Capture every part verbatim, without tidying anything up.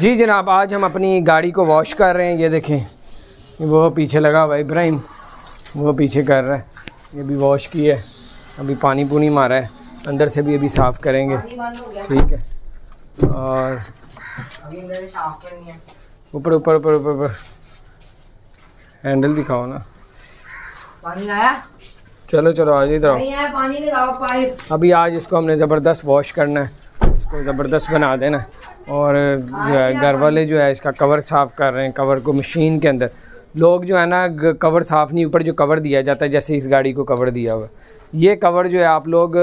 जी जनाब, आज हम अपनी गाड़ी को वॉश कर रहे हैं। ये देखें, वो पीछे लगा हुआ इब्राहिम, वो पीछे कर रहा है। ये भी वॉश की है, अभी पानी पुनी मारा है, अंदर से भी अभी साफ़ करेंगे। ठीक है, और ऊपर ऊपर ऊपर ऊपर ऊपर हैंडल दिखाओ ना। पानी आया? चलो चलो आज इधर आओ, पानी लगाओ पाइप। अभी आज इसको हमने ज़बरदस्त वॉश करना है, इसको ज़बरदस्त बना देना है। और घर वाले जो है इसका कवर साफ़ कर रहे हैं, कवर को मशीन के अंदर। लोग जो है ना कवर साफ़ नहीं, ऊपर जो कवर दिया जाता है, जैसे इस गाड़ी को कवर दिया हुआ, ये कवर जो है आप लोग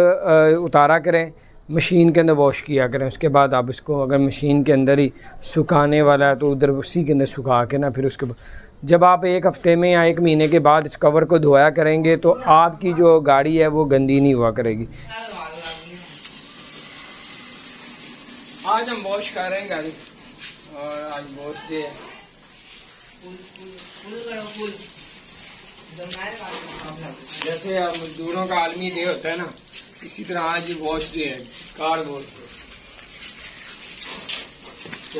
उतारा करें, मशीन के अंदर वॉश किया करें। उसके बाद आप इसको अगर मशीन के अंदर ही सुखाने वाला है तो उधर उसी के अंदर सुखा के ना, फिर उसके जब आप एक हफ़्ते में या एक महीने के बाद इस कवर को धोया करेंगे तो आपकी जो गाड़ी है वो गंदी नहीं हुआ करेगी। आज हम वॉश कर रहे हैं गाड़ी, और आज वॉश डे है। जैसे मजदूरों का आलमी डे होता है ना, इसी तरह आज वॉश डे है, कार वॉश डे।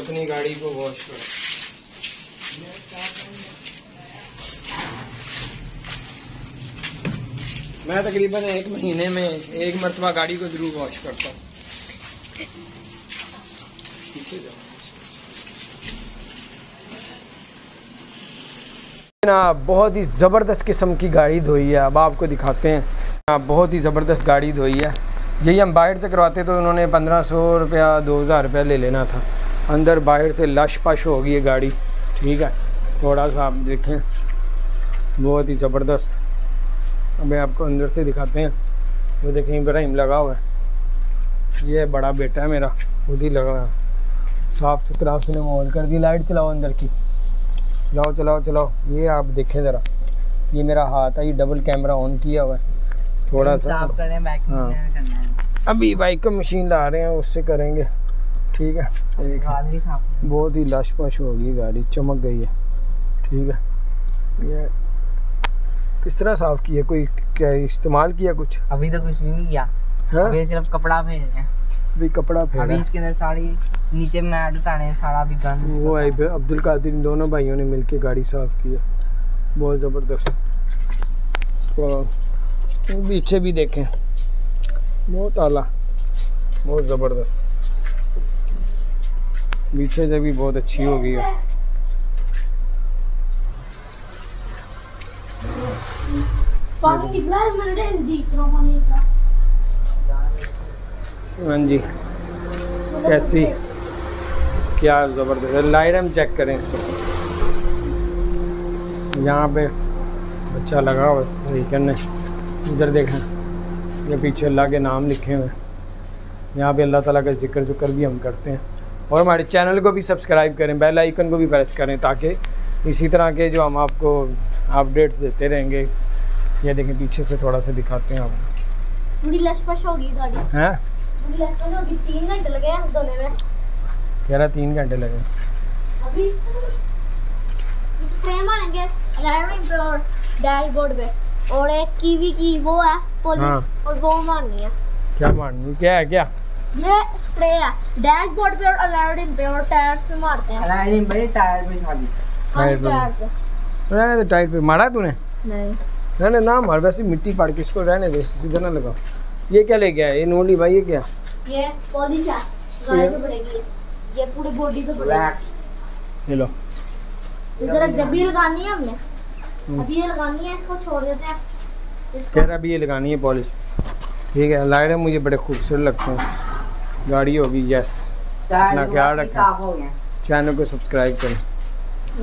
अपनी गाड़ी को वॉश करो। मैं तकरीबन एक महीने में एक मरतबा गाड़ी को जरूर वॉश करता हूँ। ना बहुत ही ज़बरदस्त किस्म की गाड़ी धोई है, अब आपको दिखाते हैं। ना बहुत ही ज़बरदस्त गाड़ी धोई है। यही हम बाहर से करवाते तो उन्होंने पंद्रह सौ रुपया दो हज़ार रुपया ले लेना था। अंदर बाहर से लश पश हो गई है गाड़ी। ठीक है, थोड़ा सा आप देखें, बहुत ही ज़बरदस्त। अब आपको अंदर से दिखाते हैं। वो देखें इब्राहिम लगा हुआ है, ये बड़ा बेटा है मेरा, खुद ही लगा हुआ है। साफ़ सुथरा उसने माहौल कर दी। लाइट चलाओ अंदर की, चलाओ चलाओ चलाओ। ये आप देखें ज़रा, ये मेरा हाथ है, ये डबल कैमरा ऑन किया हुआ है। थोड़ा सा हाँ, अभी बाइक को मशीन ला रहे हैं, उससे करेंगे। ठीक है, बहुत ही लश पश हो गई गाड़ी, चमक गई है। ठीक है, ये किस तरह साफ़ किया? कोई क्या इस्तेमाल किया? कुछ अभी तो कुछ भी नहीं किया, सिर्फ कपड़ा फेंक रहे हैं। भी कपड़ा फेंका अभी इसके अंदर, साड़ी नीचे मैट उतारे हैं, सारा भी गंद। वो आई अब्दुल कादिर, दोनों भाइयों ने मिलके गाड़ी साफ़ की है, बहुत ज़बरदस्त। और पीछे भी देखें, बहुत आला, बहुत ज़बरदस्त। पीछे से भी बहुत अच्छी हो गई है। हाँ जी, कैसी क्या ज़बरदस्त लाइट। हम चेक करें इसको, यहाँ पे बच्चा लगा हुआ है। उधर देखें, ये पीछे अल्लाह के नाम लिखे हुए हैं। यहाँ पे अल्लाह ताला का जिक्र जुक्र भी हम करते हैं। और हमारे चैनल को भी सब्सक्राइब करें, बेल आइकन को भी प्रेस करें, ताकि इसी तरह के जो हम आपको अपडेट देते रहेंगे। ये देखें, पीछे से थोड़ा सा दिखाते हैं आपको। बड़ी लशपश होगी गाड़ी हैं, तीन घंटे लगे धोने में। कह रहा तीन घंटे लगे। अभी स्प्रे मारेंगे डैशबोर्ड पे, और एक कीवी की वो है पॉलिश, हाँ। और वो मारनी है। क्या मारनी? क्या है? क्या ये स्प्रे है डैशबोर्ड पे और अलार्म पे और टायर्स पे मारते हैं। अलार्म पे, टायर पे शादी। टायर पे रहने दे, टायर पे मारा तूने? नहीं रहने ना मार, वैसे मिट्टी फाड़ के इसको रहने दे, सीधा ना लगाओ। ये क्या ले गया है ये नोली भाई? ये क्या? ये पॉलिश है, गाड़ी पे पड़ेगी, ये पूरे बॉडी पे पड़ेगी। ये लो, इधर डब्बी लगानी है हमने, अभी ये लगानी है, इसको छोड़ देते हैं। इसको कह रहा अभी ये लगानी है पॉलिश। ठीक है, लाइट मुझे बड़े खूबसूरत लगते हैं। गाड़ी होगी, यस। अपना ख्याल रखें, चैनल को सब्सक्राइब करें।